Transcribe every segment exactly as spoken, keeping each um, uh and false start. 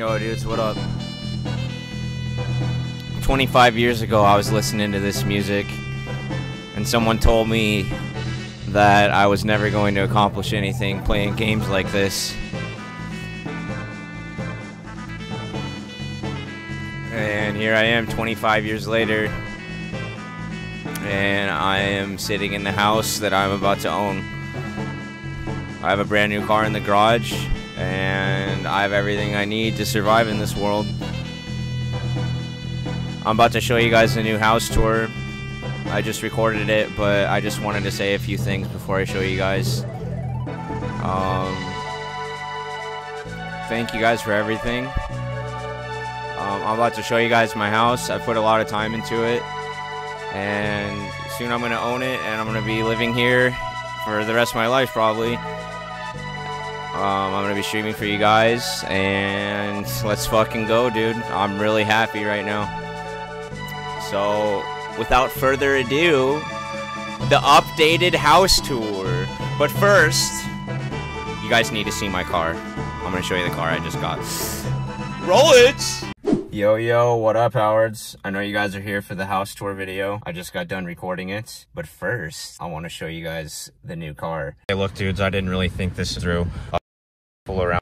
Yo, dudes, what up? twenty-five years ago, I was listening to this music, and someone told me that I was never going to accomplish anything playing games like this. And here I am twenty-five years later, and I am sitting in the house that I'm about to own. I have a brand new car in the garage, and I have everything I need to survive in this world. I'm about to show you guys a new house tour. I just recorded it, but I just wanted to say a few things before I show you guys. Um, thank you guys for everything. Um, I'm about to show you guys my house. I put a lot of time into it, and soon I'm gonna own it, and I'm gonna be living here for the rest of my life, probably. Um, I'm gonna be streaming for you guys, and let's fucking go, dude. I'm really happy right now. So, without further ado, the updated house tour. But first, you guys need to see my car. I'm gonna show you the car I just got. Roll it! Yo, yo, what up, Howards? I know you guys are here for the house tour video. I just got done recording it. But first, I wanna show you guys the new car. Hey, look, dudes, I didn't really think this through. Uh, pull around,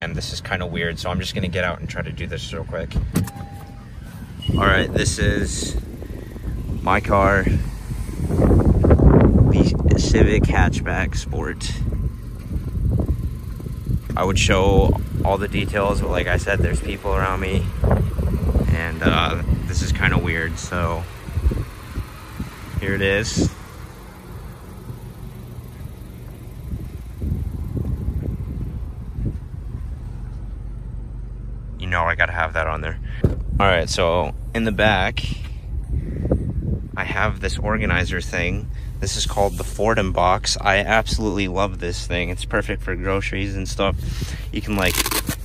and this is kinda weird, so I'm just gonna get out and try to do this real quick. Alright, this is my car, the Civic Hatchback Sport. I would show all the details, but like I said, there's people around me, and uh, this is kind of weird, so here it is. You know I gotta have that on there. Alright, so in the back, I have this organizer thing. This is called the Fordham box. I absolutely love this thing. It's perfect for groceries and stuff. You can like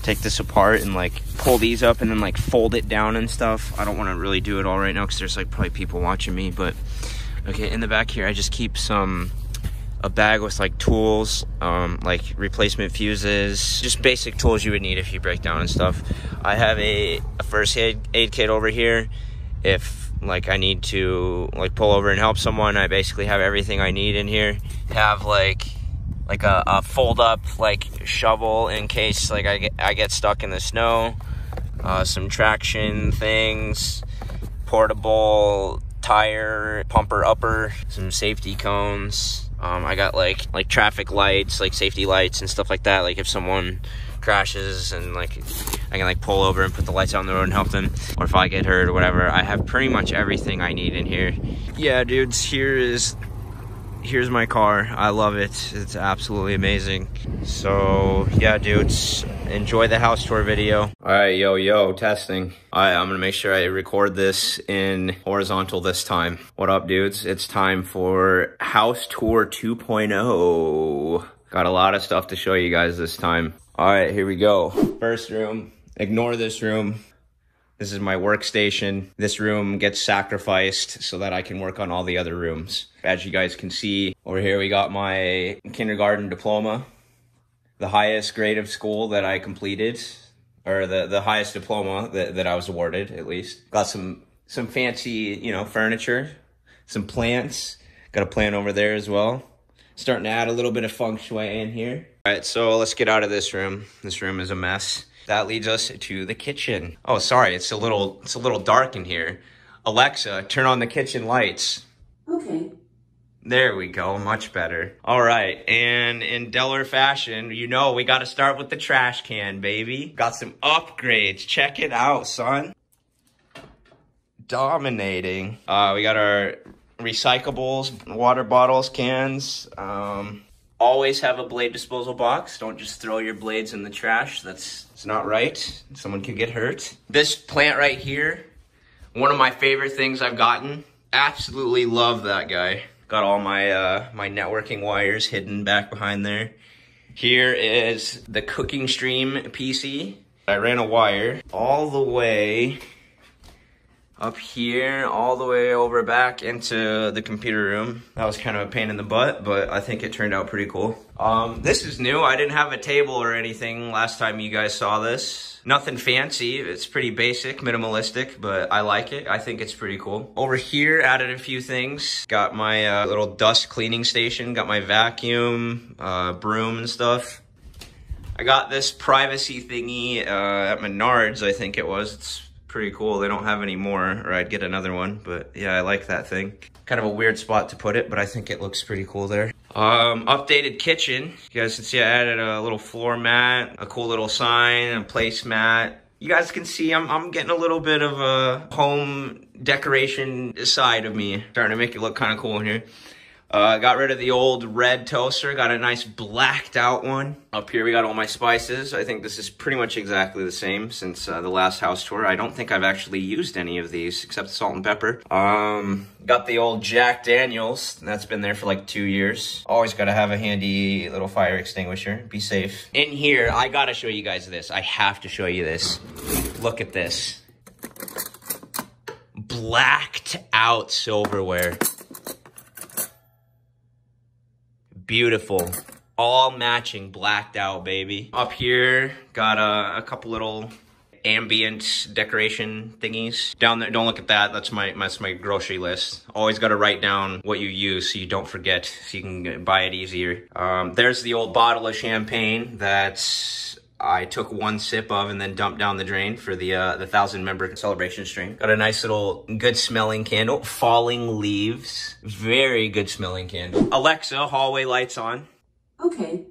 take this apart and like pull these up and then like fold it down and stuff. I don't want to really do it all right now because there's like probably people watching me, but okay, in the back here I just keep some a bag with like tools, um, like replacement fuses, just basic tools you would need if you break down and stuff. I have a, a first aid, aid kit over here if like I need to like pull over and help someone. I basically have everything I need in here. Have like like a, a fold up like shovel in case like I get, I get stuck in the snow. Uh, some traction things, portable tire pumper upper, some safety cones. Um, I got like like traffic lights, like safety lights and stuff like that. Like if someone crashes and like I can like pull over and put the lights out on the road and help them, or if I get hurt or whatever. I have pretty much everything I need in here. Yeah, dudes, here is here's my car. I love it. It's absolutely amazing. So yeah, dudes, enjoy the house tour video. All right, yo, yo, testing. All right, I'm gonna make sure I record this in horizontal this time. What up, dudes? It's time for house tour two point oh. Got a lot of stuff to show you guys this time. All right, here we go. First room. Ignore this room. This is my workstation. This room gets sacrificed so that I can work on all the other rooms. As you guys can see, over here we got my kindergarten diploma. The highest grade of school that I completed, or the, the highest diploma that, that I was awarded, at least. Got some, some fancy, you know, furniture, some plants. Got a plant over there as well. Starting to add a little bit of feng shui in here. All right, so let's get out of this room. This room is a mess. That leads us to the kitchen. Oh, sorry, it's a little it's a little dark in here. Alexa, turn on the kitchen lights. Okay. There we go, much better. All right, and in Dellor fashion, you know we gotta start with the trash can, baby. Got some upgrades, check it out, son. Dominating. Uh, we got our recyclables, water bottles, cans. Um, always have a blade disposal box. Don't just throw your blades in the trash. That's it's not right. Someone can get hurt. This plant right here, one of my favorite things I've gotten. Absolutely love that guy. Got all my uh, my networking wires hidden back behind there. Here is the cooking stream P C. I ran a wire all the way up here all the way over back into the computer room. That was kind of a pain in the butt, but I think it turned out pretty cool. Um, this is new. I didn't have a table or anything last time you guys saw this. Nothing fancy. It's pretty basic, minimalistic, but I like it. I think it's pretty cool. Over here, added a few things. Got my uh, little dust cleaning station. Got my vacuum, uh, broom and stuff. I got this privacy thingy uh, at Menards, I think it was. It's pretty cool. They don't have any more, or I'd get another one, but yeah, I like that thing. Kind of a weird spot to put it, but I think it looks pretty cool there. Um, updated kitchen. You guys can see I added a little floor mat, a cool little sign, a placemat. You guys can see I'm, I'm getting a little bit of a home decoration side of me. Starting to make it look kind of cool in here. Uh, got rid of the old red toaster, got a nice blacked out one. Up here we got all my spices. I think this is pretty much exactly the same since uh, the last house tour. I don't think I've actually used any of these except salt and pepper. Um, got the old Jack Daniels. That's been there for like two years. Always gotta have a handy little fire extinguisher. Be safe. In here, I gotta show you guys this. I have to show you this. Look at this. Blacked out silverware. Beautiful, all matching, blacked out, baby. Up here, got a, a couple little ambient decoration thingies. Down there, don't look at that, that's my, my, that's my grocery list. Always gotta write down what you use so you don't forget, so you can buy it easier. Um, there's the old bottle of champagne that's I took one sip of and then dumped down the drain for the uh, the thousand member celebration stream. Got a nice little good smelling candle, falling leaves. Very good smelling candle. Alexa, hallway lights on. Okay.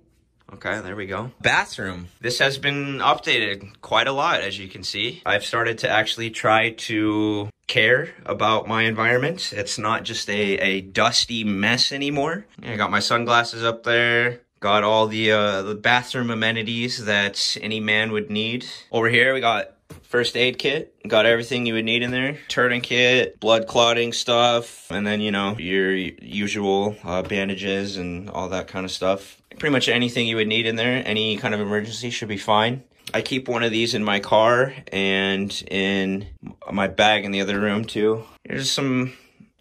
Okay, there we go. Bathroom. This has been updated quite a lot, as you can see. I've started to actually try to care about my environment. It's not just a, a dusty mess anymore. I got my sunglasses up there. Got all the, uh, the bathroom amenities that any man would need. Over here, we got first aid kit. Got everything you would need in there. Tourniquet, blood clotting stuff, and then, you know, your usual uh, bandages and all that kind of stuff. Pretty much anything you would need in there. Any kind of emergency should be fine. I keep one of these in my car and in my bag in the other room, too. Here's some...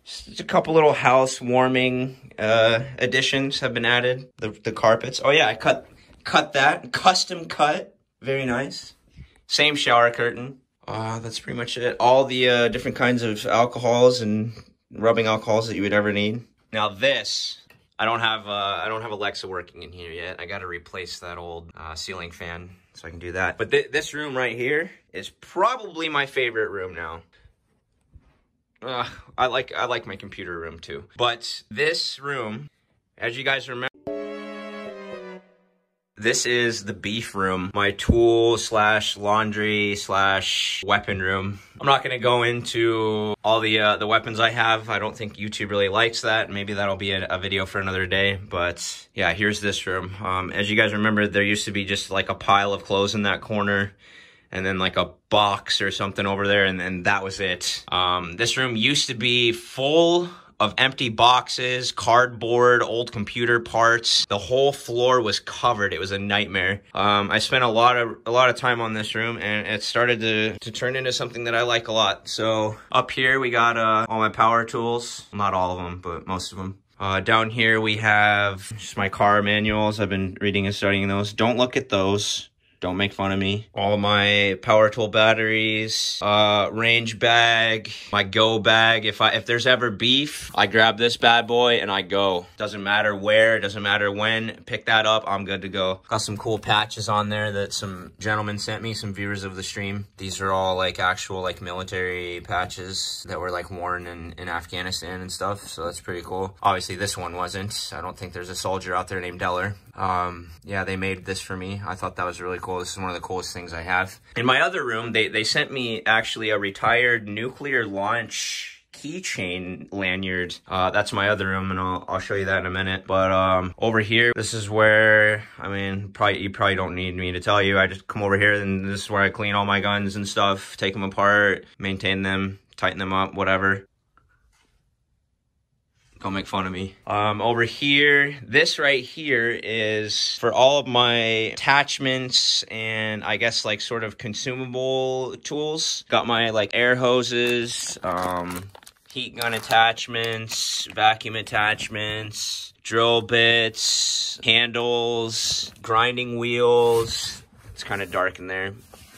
just a couple little housewarming uh, additions have been added. The, the carpets. Oh yeah, I cut cut that. Custom cut. Very nice. Same shower curtain. Uh, that's pretty much it. All the uh, different kinds of alcohols and rubbing alcohols that you would ever need. Now this, I don't have uh, I don't have Alexa working in here yet. I got to replace that old uh, ceiling fan so I can do that. But th this room right here is probably my favorite room now. Uh, I like I like my computer room too. But this room, as you guys remember, this is the beef room, my tool slash laundry slash weapon room. I'm not gonna go into all the uh, the weapons I have. I don't think YouTube really likes that. Maybe that'll be a, a video for another day. But yeah, here's this room. Um, as you guys remember, there used to be just like a pile of clothes in that corner, and then like a box or something over there, and, and that was it. Um, this room used to be full of empty boxes, cardboard, old computer parts. The whole floor was covered. It was a nightmare. Um, I spent a lot of a lot of time on this room, and it started to, to turn into something that I like a lot. So up here we got uh, all my power tools. Not all of them, but most of them. Uh, down here we have just my car manuals. I've been reading and studying those. Don't look at those. Don't make fun of me. All my power tool batteries, uh, range bag, my go bag. If I if there's ever beef, I grab this bad boy and I go. Doesn't matter where, doesn't matter when. Pick that up, I'm good to go. Got some cool patches on there that some gentlemen sent me, some viewers of the stream. These are all like actual like military patches that were like worn in, in Afghanistan and stuff. So that's pretty cool. Obviously this one wasn't. I don't think there's a soldier out there named Dellor. Um, yeah, they made this for me. I thought that was really cool. This is one of the coolest things I have. In my other room, they, they sent me actually a retired nuclear launch keychain lanyard. Uh, that's my other room, and I'll, I'll show you that in a minute. But um, over here, this is where, I mean, probably you probably don't need me to tell you. I just come over here, and this is where I clean all my guns and stuff, take them apart, maintain them, tighten them up, whatever. Don't make fun of me. Um, over here, this right here is for all of my attachments and I guess like sort of consumable tools. Got my like air hoses, um, heat gun attachments, vacuum attachments, drill bits, handles, grinding wheels. It's kind of dark in there.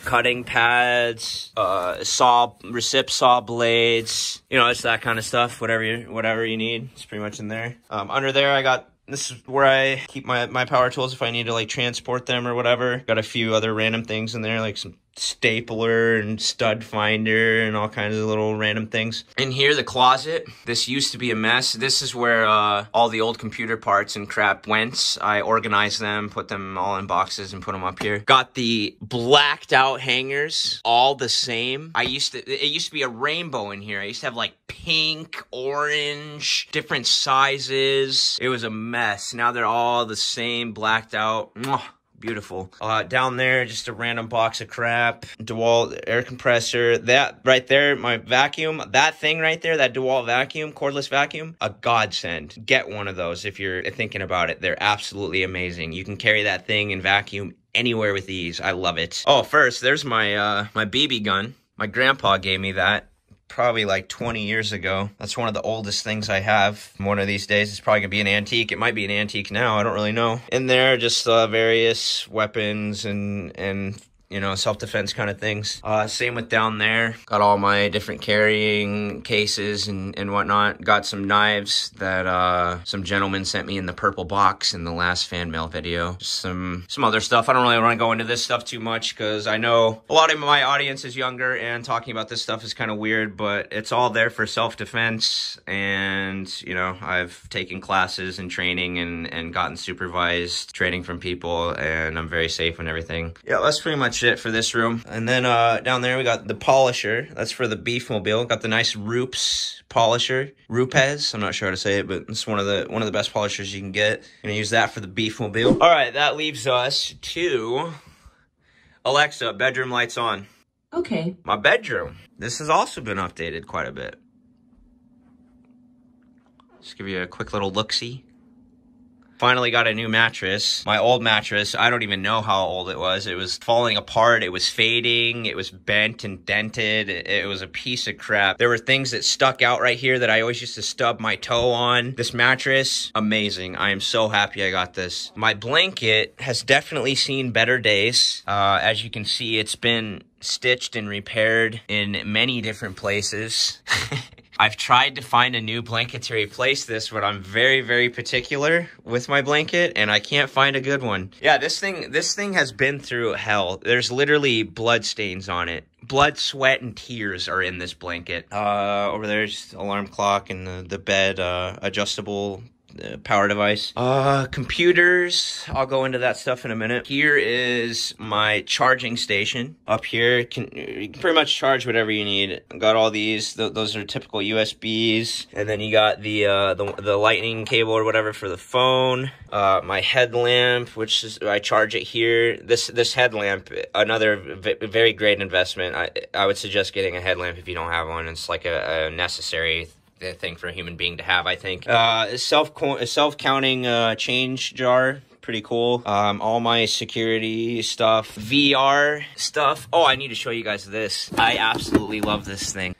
Cutting pads, uh, saw, recip saw blades, you know, it's that kind of stuff. Whatever you, whatever you need, it's pretty much in there. Um, under there, I got, this is where I keep my, my power tools if I need to like transport them or whatever. Got a few other random things in there, like some stapler and stud finder and all kinds of little random things. In here, the closet. This used to be a mess. This is where uh, all the old computer parts and crap went. I organized them, put them all in boxes and put them up here. Got the blacked out hangers, all the same. I used to, it used to be a rainbow in here. I used to have like pink, orange, different sizes. It was a mess. Now they're all the same, blacked out. Mwah. Beautiful. Uh, down there, just a random box of crap. DeWalt air compressor. That right there, my vacuum. That thing right there, that DeWalt vacuum, cordless vacuum, a godsend. Get one of those if you're thinking about it. They're absolutely amazing. You can carry that thing and vacuum anywhere with ease. I love it. Oh, first, there's my uh, my B B gun. My grandpa gave me that. Probably like twenty years ago. That's one of the oldest things I have. One of these days, it's probably gonna be an antique. It might be an antique now, I don't really know. In there, just uh, various weapons and, and you know, self-defense kind of things. Uh, same with down there. Got all my different carrying cases and, and whatnot. Got some knives that uh, some gentleman sent me in the purple box in the last fan mail video. Some some other stuff. I don't really want to go into this stuff too much because I know a lot of my audience is younger and talking about this stuff is kind of weird, but it's all there for self-defense. And, you know, I've taken classes and training and, and gotten supervised training from people, and I'm very safe and everything. Yeah, that's pretty much it for this room. And then uh down there we got the polisher. That's for the beef mobile. Got the nice Rupes polisher. Rupes, I'm not sure how to say it, but it's one of the one of the best polishers you can get. Gonna use that for the beef mobile. All right, that leaves us to Alexa, bedroom lights on. Okay. My bedroom. This has also been updated quite a bit. Just give you a quick little look-see. Finally got a new mattress. My old mattress, I don't even know how old it was. It was falling apart. It was fading. It was bent and dented. It was a piece of crap. There were things that stuck out right here that I always used to stub my toe on. This mattress, amazing. I am so happy I got this. My blanket has definitely seen better days. Uh, as you can see, it's been stitched and repaired in many different places. I've tried to find a new blanket to replace this, but I'm very, very particular with my blanket, and I can't find a good one. Yeah, this thing, this thing has been through hell. There's literally blood stains on it. Blood, sweat, and tears are in this blanket. Uh, over there's alarm clock and the, the bed uh, adjustable uh, power device. Uh, computers, I'll go into that stuff in a minute. Here is my charging station. Up here, can, you can pretty much charge whatever you need. Got all these, th those are typical U S Bs. And then you got the, uh, the, the lightning cable or whatever for the phone. Uh, my headlamp, which is, I charge it here. This, this headlamp, another v very great investment. I, I would suggest getting a headlamp if you don't have one. It's like a, a necessary thing. The thing for a human being to have, I think. Uh, self self counting uh, change jar, pretty cool. Um, all my security stuff, V R stuff. Oh, I need to show you guys this. I absolutely love this thing.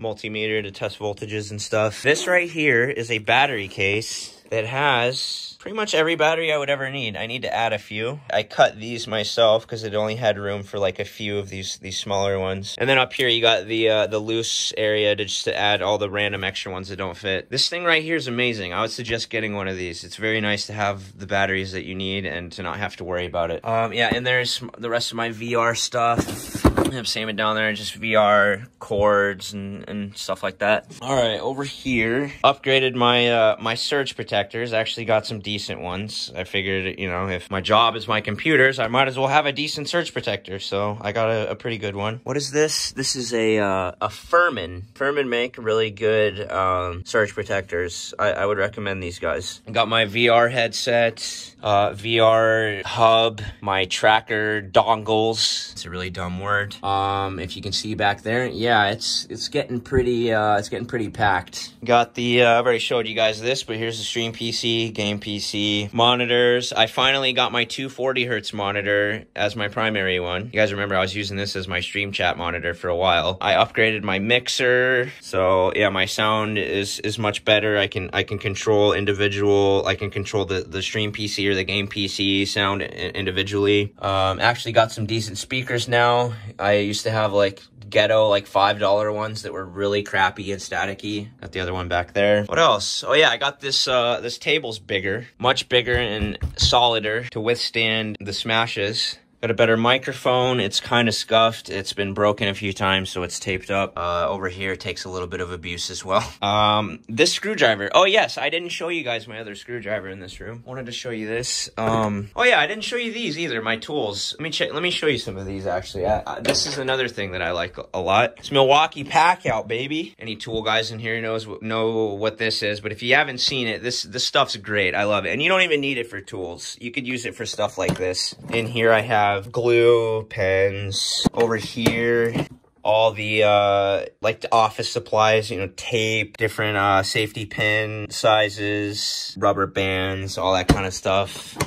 Multimeter to test voltages and stuff. This right here is a battery case that has pretty much every battery I would ever need. I need to add a few. I cut these myself because it only had room for like a few of these these smaller ones. And then up here you got the uh, the loose area to just to add all the random extra ones that don't fit. This thing right here is amazing. I would suggest getting one of these. It's very nice to have the batteries that you need and to not have to worry about it. Um, yeah, and there's the rest of my V R stuff. I'm saving down there, just V R cords and, and stuff like that. All right, over here, upgraded my uh, my surge protectors. I actually got some decent ones. I figured, you know, if my job is my computers, I might as well have a decent surge protector. So I got a, a pretty good one. What is this? This is a uh, a Furman. Furman make really good um, surge protectors. I, I would recommend these guys. I got my V R headset, uh, V R hub, my tracker dongles. It's a really dumb word. Um, if you can see back there, yeah, it's it's getting pretty uh, it's getting pretty packed. Got the uh, I've already showed you guys this, but here's the stream P C, game P C, monitors. I finally got my two forty hertz monitor as my primary one. You guys remember I was using this as my stream chat monitor for a while. I upgraded my mixer, so yeah, my sound is is much better. I can I can control individual. I can control the the stream P C or the game P C sound individually. Um, actually got some decent speakers now. I used to have like ghetto like five dollar ones that were really crappy and staticky. Got the other one back there. What else? Oh yeah, I got this. Uh, this table's bigger, much bigger and solider to withstand the smashes. Got a better microphone. It's kind of scuffed. It's been broken a few times, so it's taped up. Uh, over here takes a little bit of abuse as well. Um, this screwdriver. Oh, yes. I didn't show you guys my other screwdriver in this room. Wanted to show you this. Um, oh, yeah. I didn't show you these either, my tools. Let me check. Let me show you some of these, actually. I, I, this is another thing that I like a lot. It's Milwaukee Pack-Out, baby. Any tool guys in here knows know what this is, but if you haven't seen it, this, this stuff's great. I love it. And you don't even need it for tools. You could use it for stuff like this. In here, I have glue, pens, over here, all the, uh, like the office supplies, you know, tape, different, uh, safety pin sizes, rubber bands, all that kind of stuff.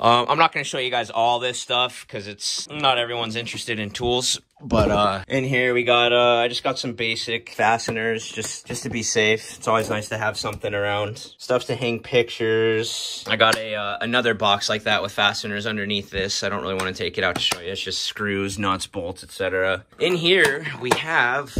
Um, I'm not going to show you guys all this stuff because it's not everyone's interested in tools. But uh, in here we got, uh, I just got some basic fasteners just, just to be safe. It's always nice to have something around. Stuff to hang pictures. I got a uh, another box like that with fasteners underneath this. I don't really want to take it out to show you. It's just screws, nuts, bolts, et cetera. In here we have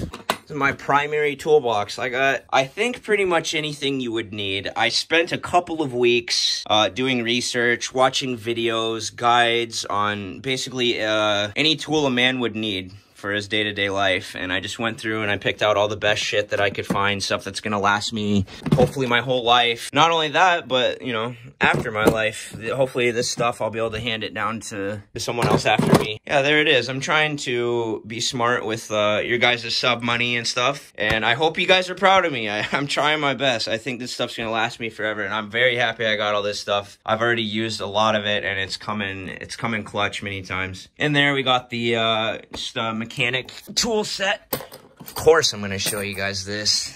my primary toolbox. I got, I think, pretty much anything you would need. I spent a couple of weeks uh, doing research, watching videos, guides on basically uh, any tool a man would need for his day-to-day life, and I just went through and I picked out all the best shit that I could find, stuff that's gonna last me hopefully my whole life. Not only that, but you know, after my life, hopefully this stuff I'll be able to hand it down to, to someone else after me. Yeah, there it is. I'm trying to be smart with uh, your guys' sub money and stuff, and I hope you guys are proud of me. I, I'm trying my best. I think this stuff's gonna last me forever, and I'm very happy I got all this stuff. I've already used a lot of it, and it's coming it's coming clutch many times. In there we got the uh, stuff. Mechanic tool set. Of course I'm going to show you guys this.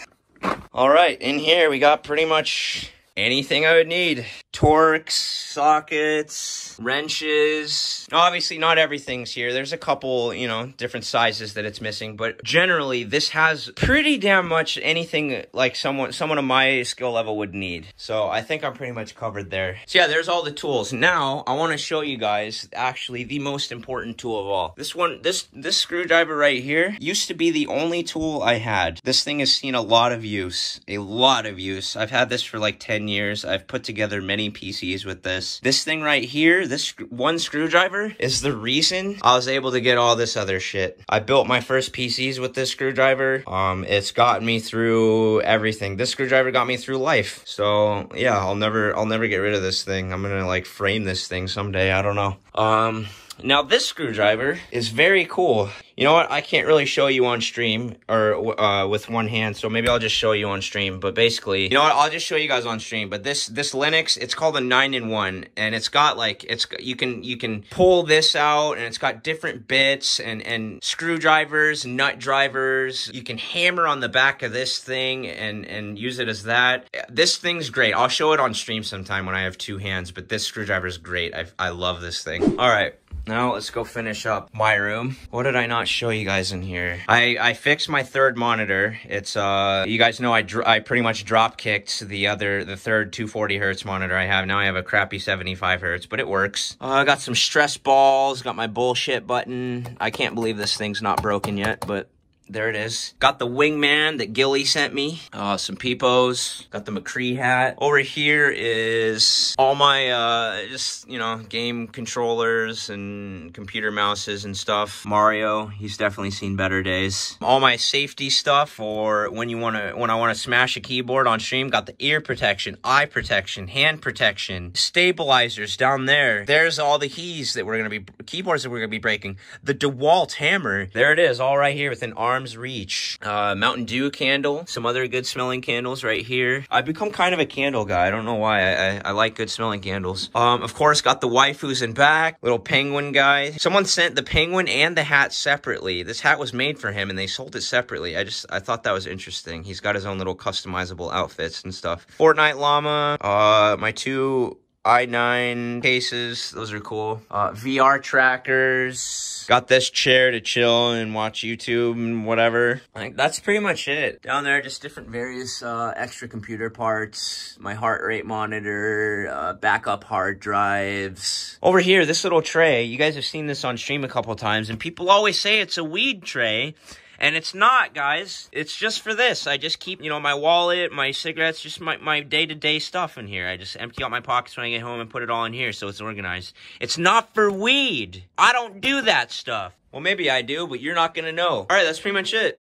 All right, in here we got pretty much anything I would need. Torques, sockets, wrenches. Obviously not everything's here. There's a couple, you know, different sizes that it's missing, but generally this has pretty damn much anything like someone someone of my skill level would need. So I think I'm pretty much covered there. So yeah, there's all the tools. Now I want to show you guys actually the most important tool of all. This one, this this screwdriver right here used to be the only tool I had. This thing has seen a lot of use. A lot of use. I've had this for like ten years. I've put together many P Cs with this. This thing right here, this one screwdriver is the reason I was able to get all this other shit. I built my first P Cs with this screwdriver. Um, it's gotten me through everything. This screwdriver got me through life. So yeah, I'll never, I'll never get rid of this thing. I'm gonna like frame this thing someday. I don't know. Um, now this screwdriver is very cool. You know what? I can't really show you on stream or uh, with one hand, so maybe I'll just show you on stream. But basically, you know what? I'll just show you guys on stream. But this this Linux, it's called a nine in one, and it's got like it's you can you can pull this out, and it's got different bits and and screwdrivers, nut drivers. You can hammer on the back of this thing and and use it as that. This thing's great. I'll show it on stream sometime when I have two hands. But this screwdriver is great. I I love this thing. All right. Now let's go finish up my room. What did I not show you guys in here? I, I fixed my third monitor. It's, uh, you guys know I dr I pretty much drop kicked the other, the third two forty hertz monitor I have. Now I have a crappy seventy-five hertz, but it works. Uh, I got some stress balls, got my bullshit button. I can't believe this thing's not broken yet, but there it is. Got the wingman that Gilly sent me. Uh, some peepos. Got the McCree hat. Over here is all my, uh, just, you know, game controllers and computer mouses and stuff. Mario, he's definitely seen better days. All my safety stuff for when you want to, when I want to smash a keyboard on stream. Got the ear protection, eye protection, hand protection, stabilizers down there. There's all the keys that we're going to be, keyboards that we're going to be breaking. The DeWalt hammer. There it is, all right here with an arm arm's reach. Uh, Mountain Dew candle, some other good smelling candles right here. I've become kind of a candle guy. I don't know why. I, I, I like good smelling candles. Um, of course, got the waifus in back, little penguin guy. Someone sent the penguin and the hat separately. This hat was made for him and they sold it separately. I just, I thought that was interesting. He's got his own little customizable outfits and stuff. Fortnite llama, uh, my two i nine cases, those are cool. Uh, V R trackers. Got this chair to chill and watch YouTube and whatever. Like, that's pretty much it. Down there, just different various uh, extra computer parts. My heart rate monitor, uh, backup hard drives. Over here, this little tray. You guys have seen this on stream a couple times, and people always say it's a weed tray. And it's not, guys. It's just for this. I just keep, you know, my wallet, my cigarettes, just my, my day-to-day stuff in here. I just empty out my pockets when I get home and put it all in here so it's organized. It's not for weed. I don't do that stuff. Well, maybe I do, but you're not going to know. All right, that's pretty much it.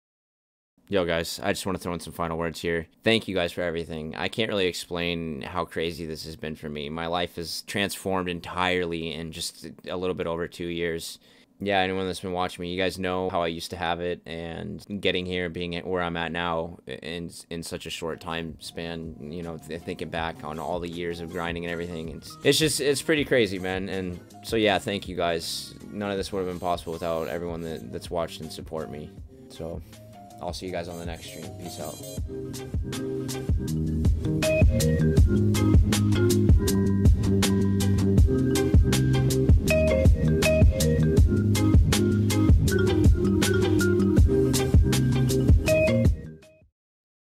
Yo, guys, I just want to throw in some final words here. Thank you guys for everything. I can't really explain how crazy this has been for me. My life has transformed entirely in just a little bit over two years. Yeah, anyone that's been watching me, you guys know how I used to have it, and getting here, being at where I'm at now in, in such a short time span, you know, th thinking back on all the years of grinding and everything, it's, it's just, it's pretty crazy, man. And so, yeah, thank you guys. None of this would have been possible without everyone that, that's watched and support me. So I'll see you guys on the next stream. Peace out.